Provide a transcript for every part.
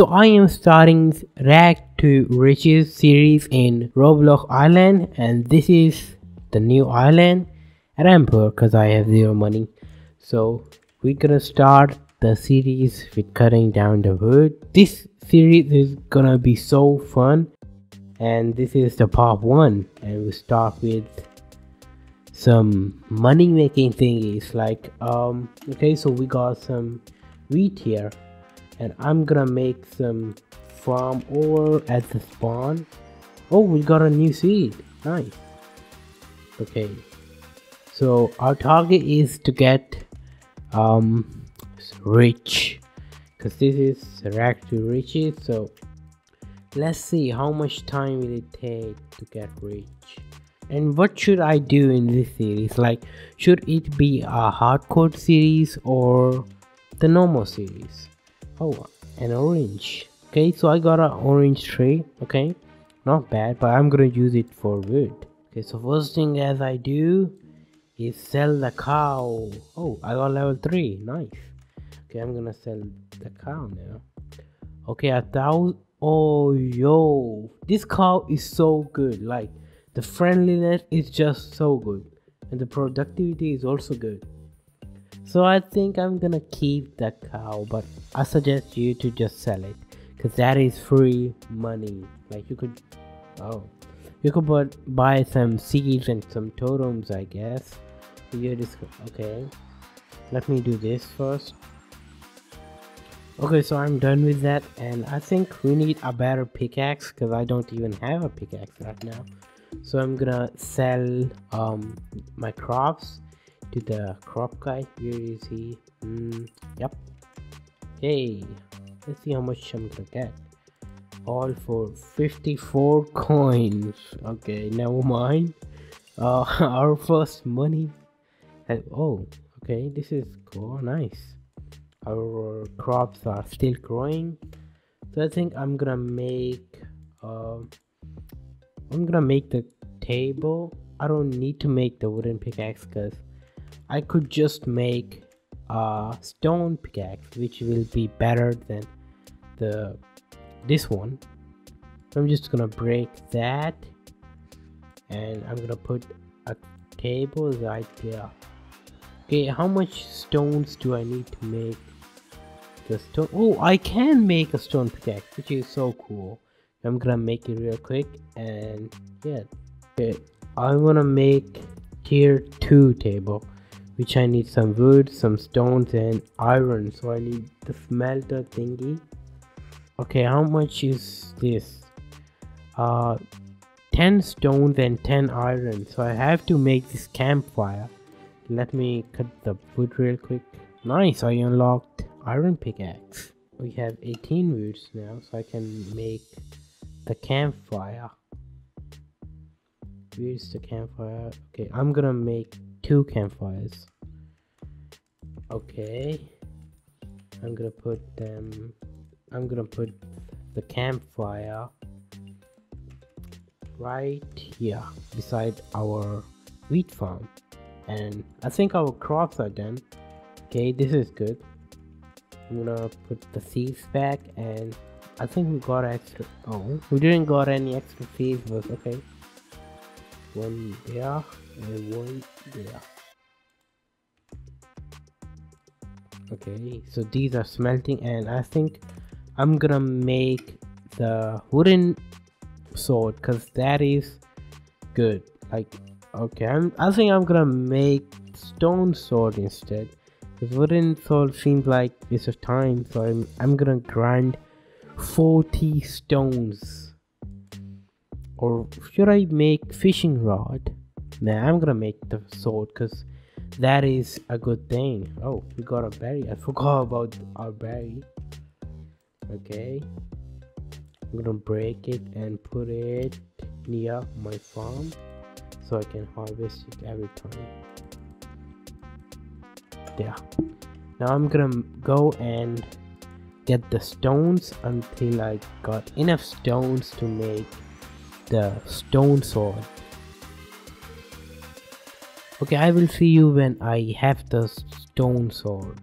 So I am starting Rack to Riches series in Roblox Island, and this is the new island, Rampur, because I have zero money. So we're gonna start the series with cutting down the wood. This series is gonna be so fun, and this is the part one, and we start with some money making thingies. Like okay, so we got some wheat here, and I'm gonna make some farm over at the spawn. Oh, we got a new seed, nice. Okay, so our target is to get rich, because this is Rack to Riches. So let's see how much time will it take to get rich, and what should I do in this series. Like, should it be a hardcore series or the normal series? Oh, an orange. Okay, so I got an orange tree. Okay, not bad, but I'm gonna use it for wood. Okay, so first thing as I do is sell the cow. Oh, I got level 3, nice. Okay, I'm gonna sell the cow now. Okay, 1,000. Oh, yo, this cow is so good. Like, the friendliness is just so good, and the productivity is also good. So I think I'm gonna keep the cow, but I suggest you to just sell it, because that is free money. Like, you could, oh, you could buy some seeds and some totems, I guess. Okay, let me do this first. Okay, so I'm done with that, and I think we need a better pickaxe, because I don't even have a pickaxe right now. So I'm gonna sell my crops to the crop guy. Where is he? Yep. Hey, let's see how much I'm gonna get. All for 54 coins. Okay, never mind. Our first money. Oh, okay, this is cool, nice. Our crops are still growing, so I think I'm gonna make the table. I don't need to make the wooden pickaxe, because I could just make a stone pickaxe, which will be better than this one. So I'm just gonna break that, and I'm gonna put a table right there. Okay, how much stones do I need to make the stone? Oh, I can make a stone pickaxe, which is so cool. I'm gonna make it real quick, and yeah. Okay, I wanna make tier 2 table, which I need some wood, some stones, and iron. So I need the smelter thingy. Okay, how much is this? 10 stones and 10 iron. So I have to make this campfire. Let me cut the wood real quick. Nice, I unlocked iron pickaxe. We have 18 woods now, so I can make the campfire. Where's the campfire? Okay, I'm gonna make 2 campfires. Okay, I'm gonna put the campfire right here beside our wheat farm. And I think our crops are done. Okay, this is good. I'm gonna put the seeds back, and I think we got extra. Oh, we didn't got any extra seeds, but okay. One there and one there. Okay, so these are smelting, and I think I'm gonna make the wooden sword, because that is good. Like, okay, I think I'm gonna make stone sword instead, because wooden sword seems like waste of time. So I'm gonna grind 40 stones. Or should I make fishing rod? Nah, I'm gonna make the sword, because that is a good thing. Oh, we got a berry. I forgot about our berry. Okay, I'm gonna break it and put it near my farm, so I can harvest it every time. Yeah, now I'm gonna go and get the stones until I got enough stones to make the stone sword. Okay, I will see you when I have the stone sword.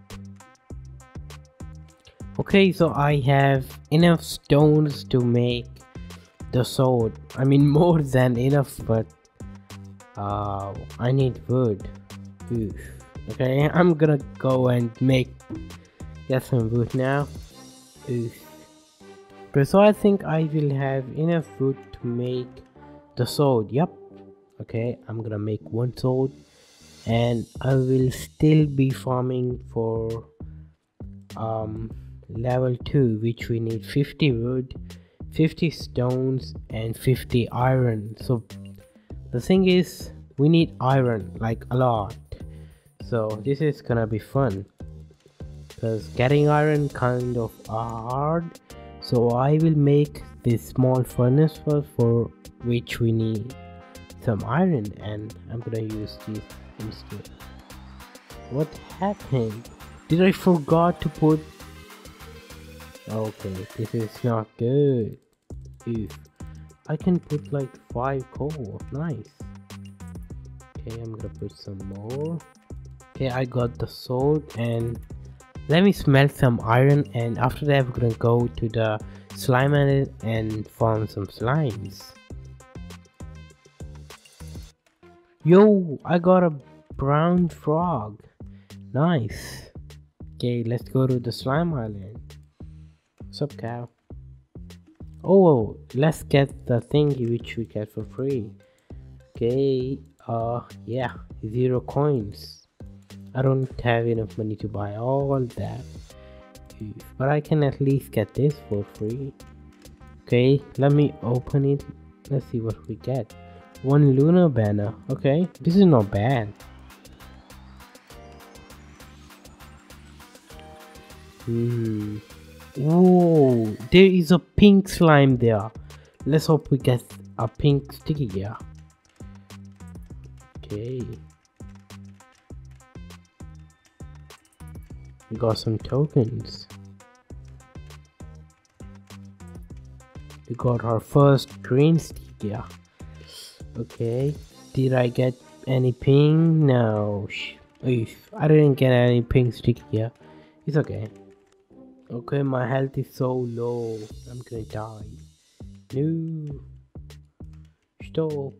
Okay, so I have enough stones to make the sword. I mean, more than enough, but I need wood. Oof. Okay, I'm gonna go and get some wood now. Oof. But so I think I will have enough wood to make the sword. Yep. Okay, I'm gonna make one sword, and I will still be farming for level 2, which we need 50 wood, 50 stones and 50 iron. So the thing is, we need iron, like a lot. So this is gonna be fun, because getting iron kind of hard. So I will make this small furnace first, for which we need some iron, and I'm gonna use this instead. What happened? Did I forgot to put? Okay, this is not good. Oof. I can put like 5 coal. Nice. Okay, I'm gonna put some more. Okay, I got the sword, and let me smelt some iron, and after that we're gonna go to the slime island and farm some slimes. Yo, I got a brown frog. Nice. Okay, let's go to the slime island. What's up, cow? Oh, let's get the thingy which we get for free. Okay, yeah, 0 coins. I don't have enough money to buy all that, but I can at least get this for free. Okay, let me open it. Let's see what we get. 1 lunar banner. Okay, this is not bad. Whoa, there is a pink slime there. Let's hope we get a pink sticky here. Okay, we got some tokens. We got our first green sticky here. Okay, did I get any ping? No, I didn't get any ping stick here. It's okay. Okay, my health is so low, I'm gonna die. No, stop.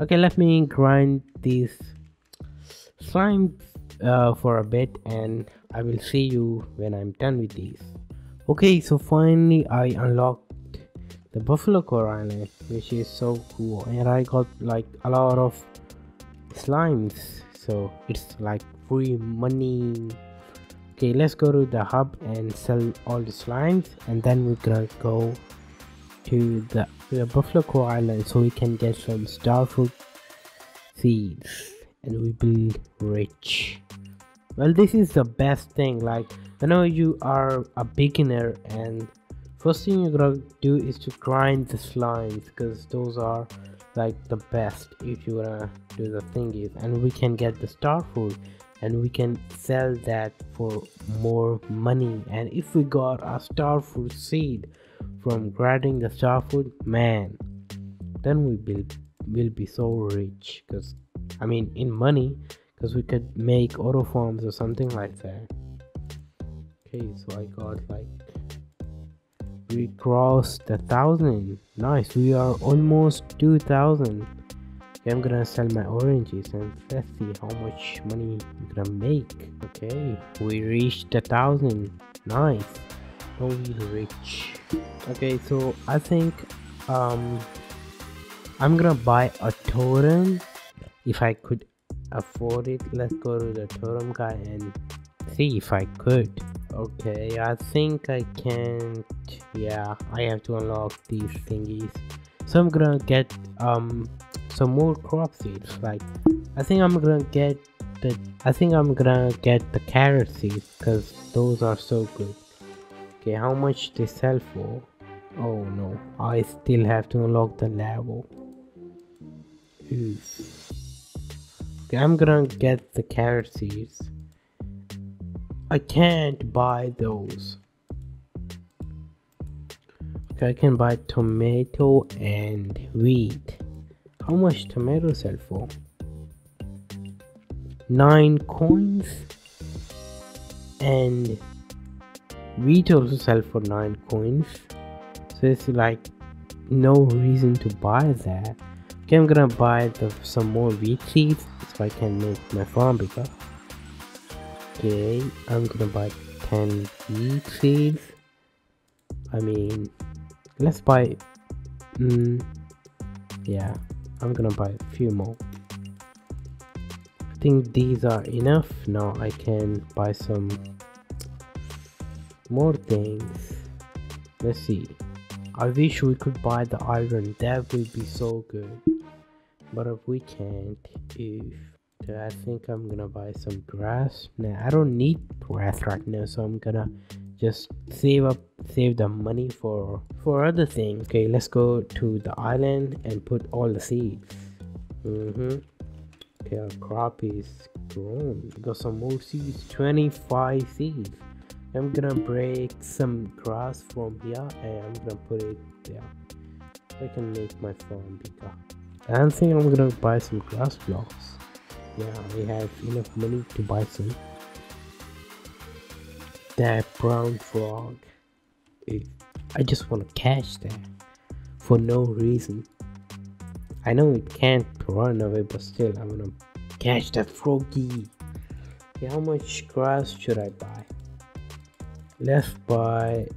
Okay, let me grind this slime for a bit, and I will see you when I'm done with this. Okay, so finally I unlocked the Buffalkor Island, which is so cool, and I got like a lot of slimes, so it's like free money. Okay, let's go to the hub and sell all the slimes, and then we're gonna go to the Buffalkor Island so we can get some star fruit seeds and we'll be rich. Well, this is the best thing, like whenever you are a beginner, and first thing you're gonna do is to grind the slimes, because those are like the best if you wanna do the thingies, and we can get the star food and we can sell that for more money. And if we got a star food seed from grinding the star food, man, then we will be so rich, because I mean in money, because we could make auto farms or something like that. Okay, so I got like, we crossed 1,000. Nice, we are almost 2,000. Okay, I'm gonna sell my oranges and let's see how much money we're gonna make. Okay, we reached 1,000. Nice, now we're rich. Okay, so I think I'm gonna buy a totem if I could afford it. Let's go to the totem guy and see if I could. Okay, I think I can't. Yeah, I have to unlock these thingies, so I'm gonna get some more crop seeds. Like I think I'm gonna get the carrot seeds, because those are so good. Okay, how much they sell for? Oh no, I still have to unlock the level. Okay, I'm gonna get the carrot seeds. I can't buy those. Okay, I can buy tomato and wheat. How much tomato sell for? 9 coins and Wheat also sell for 9 coins, so it's like no reason to buy that. Okay, I'm gonna buy some more wheat seeds so I can make my farm bigger. Okay, I'm gonna buy 10 wheat seeds. I mean, let's buy, yeah, I'm gonna buy a few more. I think these are enough. Now I can buy some more things. Let's see. I wish we could buy the iron, that would be so good, but if we can't, I think I'm gonna buy some grass. Now I don't need grass right now, so I'm gonna just save the money for other things. Okay, let's go to the island and put all the seeds. Okay, our crop is grown. We got some more seeds, 25 seeds. I'm gonna break some grass from here and I'm gonna put it there so I can make my farm bigger. I think I'm gonna buy some grass blocks. Yeah, we have enough money to buy some. That brown frog, I just want to catch that for no reason. I know it can't run away, but still I'm gonna catch that froggy. Okay, how much grass should I buy? Let's buy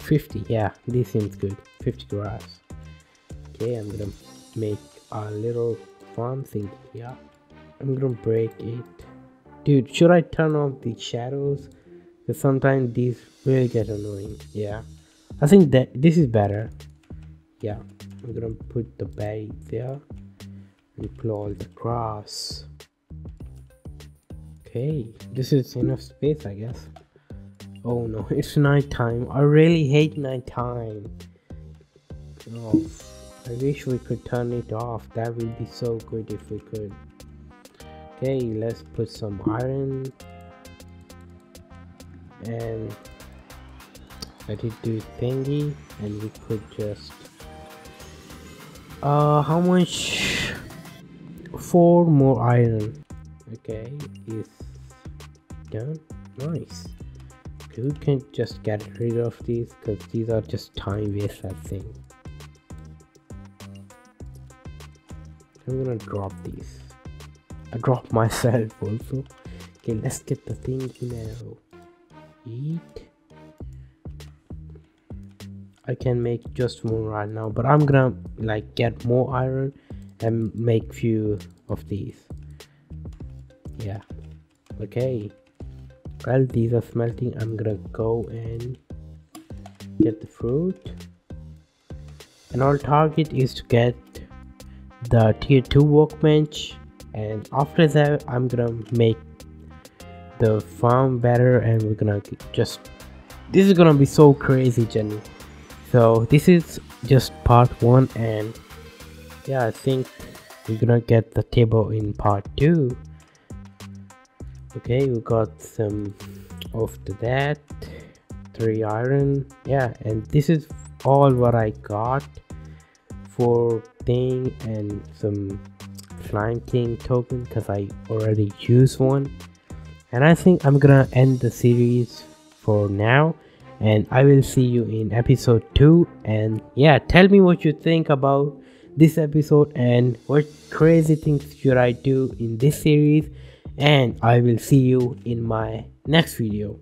50. Yeah, this seems good. 50 grass. Okay, I'm gonna make a little farm thing here. I'm gonna break it. Dude, should I turn off the shadows? Because sometimes these will get annoying. Yeah, I think that this is better. Yeah, I'm gonna put the berry there and pull all the grass. Okay, this is enough space, I guess. Oh no, it's night time. I really hate night time. Oh, I wish we could turn it off. That would be so good if we could. Okay, let's put some iron and let it do thingy, and we could just how much? 4 more iron. Okay, is done. Nice. We can just get rid of these because these are just time waste, I think. I'm gonna drop these. I dropped myself also. Okay, let's get the thing now. Eat. I can make just one right now, but I'm gonna like get more iron and make few of these. Yeah. Okay. While these are smelting, I'm gonna go and get the fruit, and our target is to get the tier 2 workbench, and after that I'm gonna make the farm better, and we're gonna just, this is gonna be so crazy journey. So this is just part 1, and yeah, I think we're gonna get the table in part 2. Okay, we got some of that, 3 iron, yeah, and this is all what I got for thing, and some slime king token because I already used one. And I think I'm gonna end the series for now, and I will see you in episode 2. And yeah, tell me what you think about this episode and what crazy things should I do in this series. And I will see you in my next video.